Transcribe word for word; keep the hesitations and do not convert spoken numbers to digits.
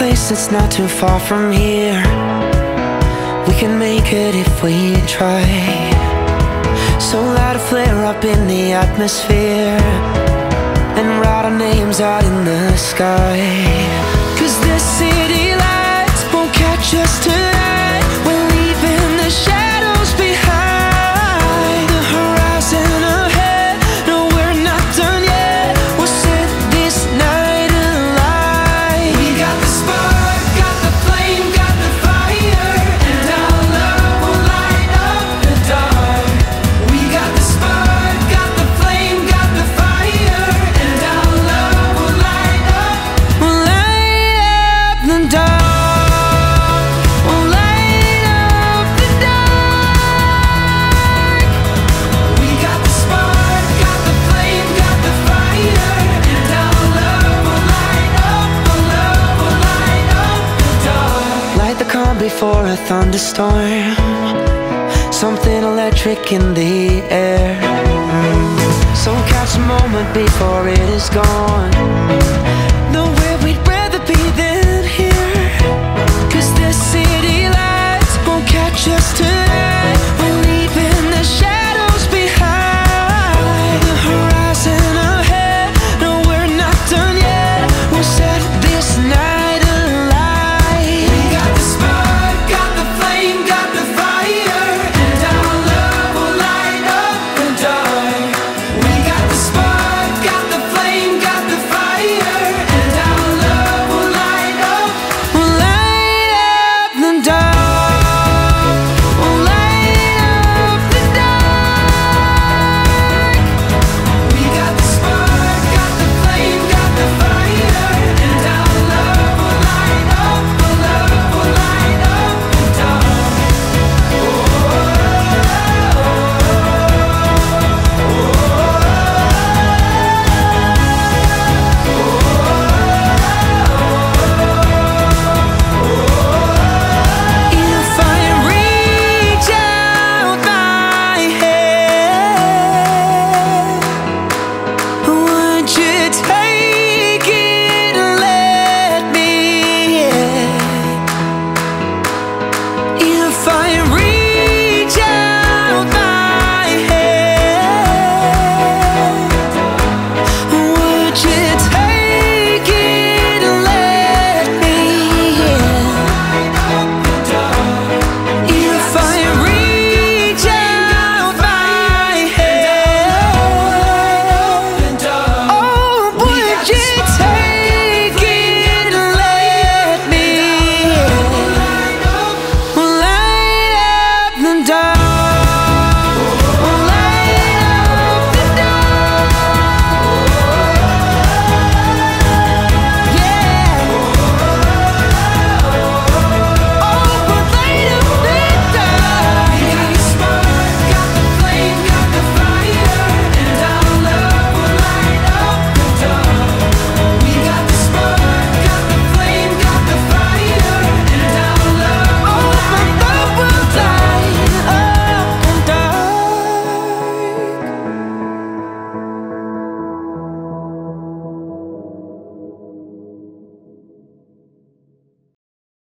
place that's not too far from here. We can make it if we try. So light a flare up in the atmosphere and write our names out in the sky. 'Cause this city lights won't catch us tonight. We're leaving the shadows behind. The horizon ahead, no, we're not done yet. We'll set this night alight. We got the spark, got the flame, got the fire, and our love will light up the dark. We got the spark, got the flame, got the fire, and our love will light up, will light up the dark. Before a thunderstorm, something electric in the air. So catch a moment before it is gone. Nowhere we'd rather be than here. 'Cause this city lights won't catch us tonight.